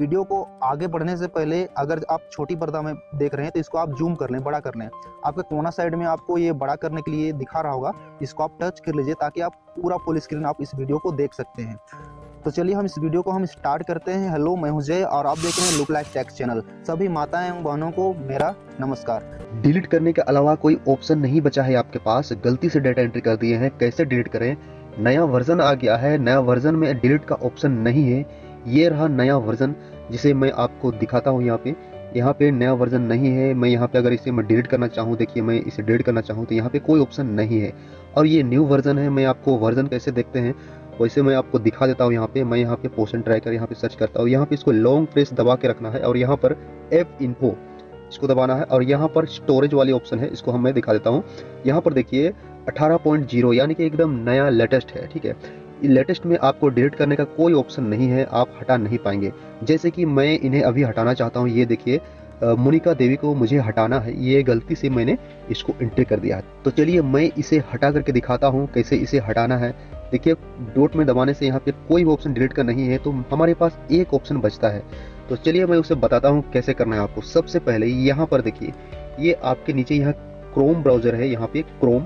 Video को आगे बढ़ने से पहले अगर आप छोटी पर्दा में देख रहे हैं तो इसको आप जूम कर लें, बड़ा कर लें। आपके कोना साइड में आपको ये बड़ा करने के लिए दिखा रहा होगा, इसको आप टच कर लीजिए ताकि आप पूरा फुल स्क्रीन आप इस वीडियो को देख सकते हैं। तो चलिए हम इस वीडियो को हम स्टार्ट करते हैं। हेलो, मैं हूं जय और आप देख रहे हैं लुक लाइक टेक चैनल। सभी माताएं एवं बहनों को मेरा नमस्कार। डिलीट करने के अलावा कोई ऑप्शन नहीं बचा है आपके पास। गलती से डाटा एंट्री कर दिए हैं, कैसे डिलीट करें? नया वर्जन आ गया है, नया वर्जन में डिलीट का ऑप्शन नहीं है। ये रहा नया वर्जन जिसे मैं आपको दिखाता हूँ। यहाँ पे नया वर्जन नहीं है। मैं यहाँ पे अगर इसे मैं डिलीट करना चाहूँ, देखिए मैं इसे डिलीट करना चाहूँ तो यहाँ पे कोई ऑप्शन नहीं है। और ये न्यू वर्जन है। मैं आपको वर्जन कैसे देखते हैं वैसे मैं आपको दिखा देता हूँ। मैं यहाँ पे पोशन ट्रैकर यहाँ पे सर्च करता हूँ। यहाँ पे इसको लॉन्ग प्रेस दबा के रखना है और यहाँ पर ऐप इन्फो इसको दबाना है और यहाँ पर स्टोरेज वाली ऑप्शन है, इसको मैं दिखा देता हूँ। यहाँ पर देखिए 18.0 यानी कि एकदम नया लेटेस्ट है, ठीक है। लेटेस्ट में आपको डिलीट करने का कोई ऑप्शन नहीं है, आप हटा नहीं पाएंगे। जैसे कि मैं इन्हें अभी हटाना चाहता हूँ, ये देखिए मोनिका देवी को मुझे हटाना है। ये गलती से मैंने इसको एंट्री कर दिया है। तो चलिए मैं इसे हटा करके दिखाता हूँ कैसे इसे हटाना है। देखिए डॉट में दबाने से यहाँ पे कोई भी ऑप्शन डिलीट का नहीं है, तो हमारे पास एक ऑप्शन बचता है। तो चलिए मैं उसे बताता हूँ कैसे करना है आपको। सबसे पहले यहाँ पर देखिए, ये आपके नीचे यहाँ क्रोम ब्राउजर है। यहाँ पे क्रोम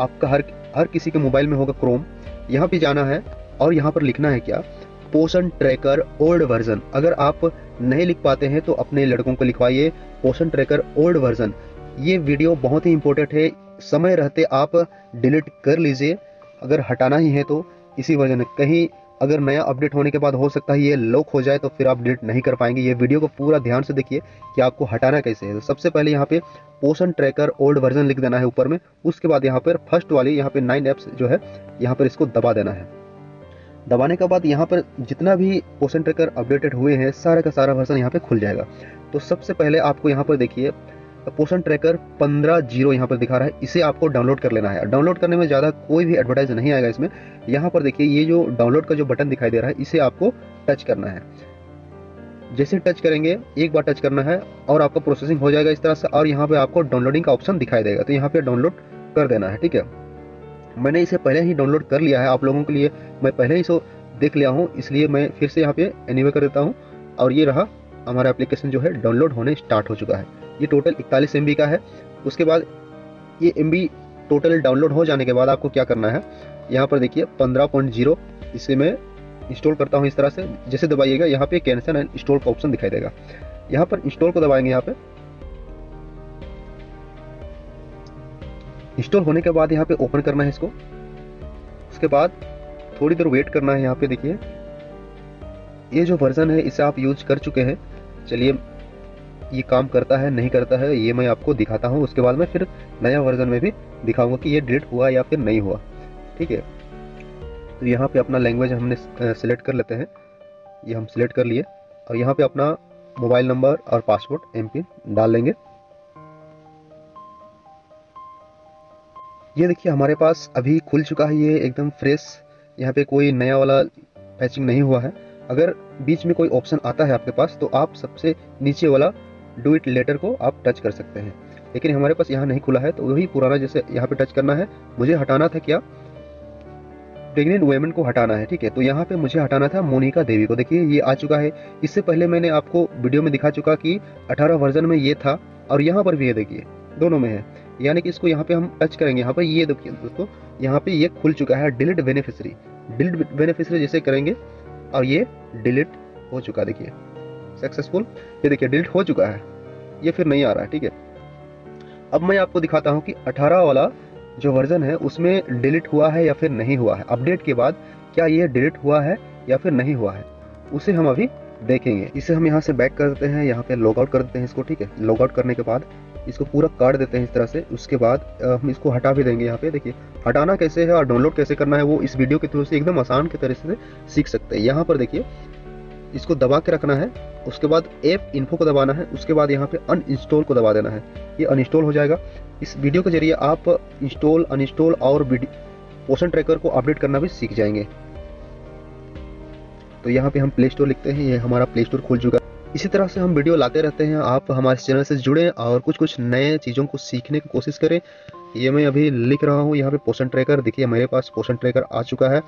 आपका हर किसी के मोबाइल में होगा क्रोम। यहाँ पे जाना है और यहाँ पर लिखना है क्या, पोषण ट्रैकर ओल्ड वर्जन। अगर आप नहीं लिख पाते हैं तो अपने लड़कों को लिखवाइए पोषण ट्रैकर ओल्ड वर्जन। ये वीडियो बहुत ही इंपॉर्टेंट है, समय रहते आप डिलीट कर लीजिए अगर हटाना ही है तो। इसी वजह से कहीं अगर नया अपडेट होने के बाद हो सकता है ये लॉक हो जाए, तो फिर आप डिलीट नहीं कर पाएंगे। ये वीडियो को पूरा ध्यान से देखिए कि आपको हटाना कैसे है। तो सबसे पहले यहाँ पे पोषण ट्रैकर ओल्ड वर्जन लिख देना है ऊपर में। उसके बाद यहाँ पर फर्स्ट वाली यहाँ पे 9 एप्स जो है यहाँ पर इसको दबा देना है। दबाने के बाद यहाँ पर जितना भी पोषण ट्रैकर अपडेटेड हुए हैं सारा का सारा वर्जन यहाँ पर खुल जाएगा। तो सबसे पहले आपको यहाँ पर देखिए पोषण ट्रैकर 15.0 यहाँ पर दिखा रहा है, इसे आपको डाउनलोड कर लेना है। डाउनलोड करने में ज़्यादा कोई भी एडवर्टाइज नहीं आएगा इसमें। यहाँ पर देखिए ये जो डाउनलोड का जो बटन दिखाई दे रहा है इसे आपको टच करना है। जैसे टच करेंगे, एक बार टच करना है और आपका प्रोसेसिंग हो जाएगा इस तरह से, और यहाँ पर आपको डाउनलोडिंग का ऑप्शन दिखाई देगा तो यहाँ पर डाउनलोड कर देना है, ठीक है। मैंने इसे पहले ही डाउनलोड कर लिया है, आप लोगों के लिए मैं पहले ही इसको देख लिया हूँ, इसलिए मैं फिर से यहाँ पर एनीवे कर देता हूँ। और ये रहा हमारा एप्लीकेशन जो है डाउनलोड होने स्टार्ट हो चुका है। ये टोटल 41 MB का है। उसके बाद ये MB टोटल डाउनलोड हो जाने के बाद आपको क्या करना है, यहाँ पर देखिए 15.0 इसे मैं इंस्टॉल करता हूँ इस तरह से। जैसे दबाइएगा यहाँ पे कैंसिल एंड इंस्टॉल का ऑप्शन दिखाई देगा, यहाँ पर इंस्टॉल को दबाएंगे। यहाँ पे इंस्टॉल होने के बाद यहाँ पे ओपन करना है इसको। उसके बाद थोड़ी देर वेट करना है। यहाँ पे देखिए ये जो वर्जन है इसे आप यूज कर चुके हैं। चलिए ये काम करता है नहीं करता है ये मैं आपको दिखाता हूँ। उसके बाद मैं फिर नया वर्जन में भी दिखाऊंगा कि ये डिलीट हुआ या फिर नहीं हुआ, ठीक है। तो यहाँ पे अपना लैंग्वेज हमने सेलेक्ट कर लेते हैं, ये हम सेलेक्ट कर लिए। और यहाँ पे अपना मोबाइल नंबर और पासवर्ड एमपिन डाल लेंगे। ये देखिए हमारे पास अभी खुल चुका है, ये एकदम फ्रेश। यहाँ पे कोई नया वाला पैचिंग नहीं हुआ है। अगर बीच में कोई ऑप्शन आता है आपके पास तो आप सबसे नीचे वाला डू इट लेटर को आप टच कर सकते हैं, लेकिन हमारे पास यहाँ नहीं खुला है तो वही पुराना जैसे यहाँ पे टच करना है। मुझे हटाना था क्या, प्रेग्नेंट वुमेन को हटाना है, ठीक है। तो यहाँ पे मुझे हटाना था मोनिका देवी को। देखिए ये आ चुका है। इससे पहले मैंने आपको वीडियो में दिखा चुका कि 18 वर्जन में ये था और यहाँ पर भी ये देखिए दोनों में है, यानी कि इसको यहाँ पे हम टच करेंगे। यहाँ पर ये देखिए दोस्तों यहाँ पे ये खुल चुका है डिलीट बेनिफिशरी। डिलीट बेनिफिशरी जैसे करेंगे और ये डिलीट हो चुका, देखिए सक्सेसफुल। ये देखिए डिलीट हो चुका है, ये फिर नहीं आ रहा है, ठीक है। अब मैं आपको दिखाता हूँ कि 18 वाला जो वर्जन है उसमें डिलीट हुआ है या फिर नहीं हुआ है। अपडेट के बाद क्या ये डिलीट हुआ है या फिर नहीं हुआ है उसे हम अभी देखेंगे। इसे हम यहाँ से बैक कर देते हैं, यहाँ पे लॉगआउट कर देते हैं इसको, ठीक है। लॉगआउट करने के बाद इसको पूरा काट देते हैं इस तरह से। उसके बाद हम इसको हटा भी देंगे। यहाँ पे देखिए हटाना कैसे है और डाउनलोड कैसे करना है वो इस वीडियो के थ्रू से एकदम आसान के तरीके से सीख सकते हैं। यहाँ पर देखिए इसको दबा के रखना है, उसके बाद ऐप इन्फो को दबाना है, उसके बाद यहाँ पे अनइंस्टॉल को दबा देना है, ये अनइंस्टॉल हो जाएगा। इस वीडियो के जरिए आप इंस्टॉल अनइंस्टॉल और पोषण ट्रैकर को अपडेट करना भी सीख जाएंगे। तो यहाँ पे हम प्ले स्टोर लिखते हैं, ये हमारा प्ले स्टोर खुल चुका है। इसी तरह से हम वीडियो लाते रहते हैं, आप हमारे चैनल से जुड़ें और कुछ नए चीज़ों को सीखने की कोशिश करें। ये मैं अभी लिख रहा हूँ यहाँ पे पोषण ट्रैकर। देखिए मेरे पास पोषण ट्रैकर आ चुका है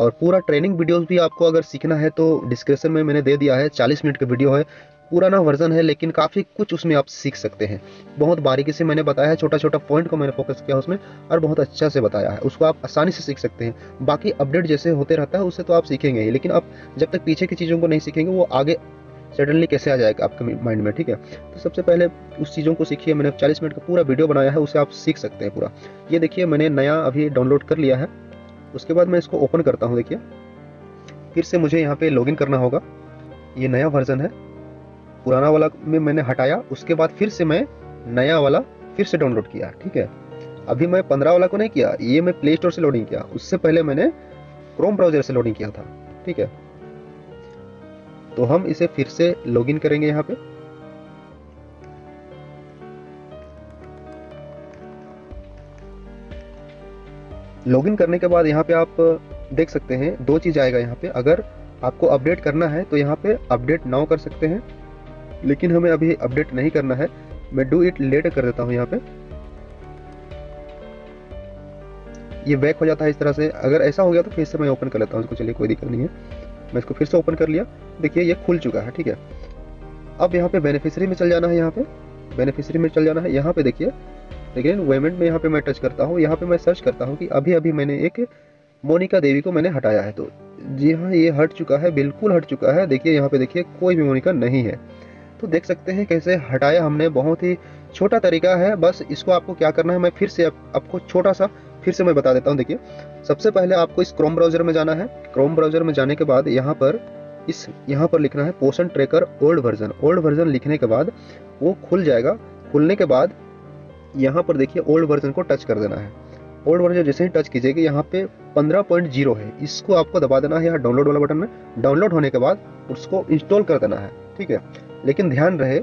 और पूरा ट्रेनिंग वीडियोस भी आपको अगर सीखना है तो डिस्क्रिप्शन में मैंने दे दिया है। 40 मिनट का वीडियो है, पुराना वर्जन है लेकिन काफ़ी कुछ उसमें आप सीख सकते हैं। बहुत बारीकी से मैंने बताया है, छोटा छोटा पॉइंट को मैंने फोकस किया उसमें और बहुत अच्छा से बताया है, उसको आप आसानी से सीख सकते हैं। बाकी अपडेट जैसे होते रहता है उससे तो आप सीखेंगे ही, लेकिन आप जब तक पीछे की चीज़ों को नहीं सीखेंगे वो आगे सडनली कैसे आ जाएगा आपके माइंड में, ठीक है। तो सबसे पहले उस चीज़ों को सीखिए। मैंने 40 मिनट का पूरा वीडियो बनाया है, उसे आप सीख सकते हैं पूरा। ये देखिए मैंने नया अभी डाउनलोड कर लिया है। उसके बाद मैं इसको ओपन करता हूँ। देखिए फिर से मुझे यहाँ पे लॉगिन करना होगा। ये नया वर्जन है, पुराना वाला में मैंने हटाया, उसके बाद फिर से मैं नया वाला फिर से डाउनलोड किया, ठीक है। अभी मैं 15 वाला को नहीं किया, ये मैं प्ले स्टोर से लोडिंग किया, उससे पहले मैंने क्रोम ब्राउजर से लोडिंग किया था, ठीक है। तो हम इसे फिर से लॉगिन करेंगे यहाँ पे। लॉगिन करने के बाद यहाँ पे आप देख सकते हैं दो चीज आएगा यहाँ पे। अगर आपको अपडेट करना है तो यहाँ पे अपडेट नाउ कर सकते हैं, लेकिन हमें अभी अपडेट नहीं करना है। मैं डू इट लेटर कर देता हूँ। यहाँ पे ये बैक हो जाता है इस तरह से। अगर ऐसा हो गया तो फिर से मैं ओपन कर लेता हूँ इसको। चलिए कोई दिक्कत नहीं है, मैं इसको फिर से ओपन कर लिया। देखिए ये खुल चुका है, ठीक है। अब यहाँ पे बेनिफिशियरी में चल जाना है। यहाँ पे बेनिफिशियरी में चल जाना है। यहाँ पे देखिए, लेकिन पेमेंट में यहाँ पे मैं टच करता हूँ। यहाँ पे मैं सर्च करता हूँ कि अभी अभी मैंने एक मोनिका देवी को मैंने हटाया है, तो जी हाँ ये हट चुका है, बिल्कुल हट चुका है। देखिए यहाँ पे देखिए कोई भी मोनिका नहीं है। तो देख सकते हैं कैसे हटाया हमने। बहुत ही छोटा तरीका है, बस इसको आपको क्या करना है मैं फिर से आपको छोटा सा फिर से मैं बता देता हूं। देखिए सबसे पहले आपको इस क्रोम ब्राउजर में जाना है। क्रोम ब्राउजर में जाने के बाद यहाँ पर लिखना है Poshan tracker old version. Old version लिखने के बाद वो खुल जाएगा। खुलने के बाद यहाँ पर देखिए ओल्ड वर्जन को टच कर देना है। ओल्ड वर्जन जैसे ही टच कीजिएगा यहाँ पे 15.0 है, इसको आपको दबा देना है यहाँ डाउनलोड वाला बटन में। डाउनलोड होने के बाद उसको इंस्टॉल कर देना है, ठीक है। लेकिन ध्यान रहे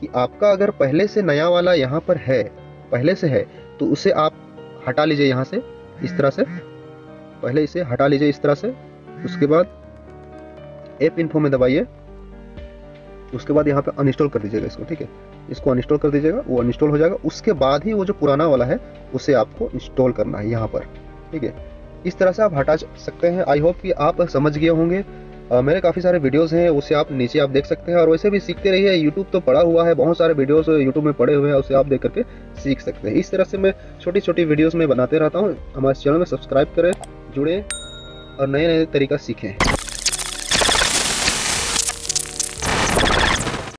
कि आपका अगर पहले से नया वाला यहाँ पर है, पहले से है, तो उसे आप हटा लीजिए यहाँ से इस तरह से। पहले इसे हटा लीजिए इस तरह से। उसके बाद ऐप इन्फो में दबाइए। उसके बाद यहाँ पे अनइंस्टॉल कर दीजिएगा इसको, ठीक है। इसको अनइंस्टॉल कर दीजिएगा, वो अनइंस्टॉल हो जाएगा। उसके बाद ही वो जो पुराना वाला है उसे आपको इंस्टॉल करना है यहाँ पर, ठीक है। इस तरह से आप हटा सकते हैं। आई होप कि आप समझ गए होंगे। मेरे काफ़ी सारे वीडियोस हैं, उसे आप नीचे आप देख सकते हैं। और वैसे भी सीखते रहिए, यूट्यूब तो पड़ा हुआ है, बहुत सारे वीडियोस यूट्यूब में पड़े हुए हैं, उसे आप देख करके सीख सकते हैं। इस तरह से मैं छोटी छोटी वीडियोस में बनाते रहता हूं। हमारे चैनल में सब्सक्राइब करें, जुड़ें और नए नए तरीका सीखें।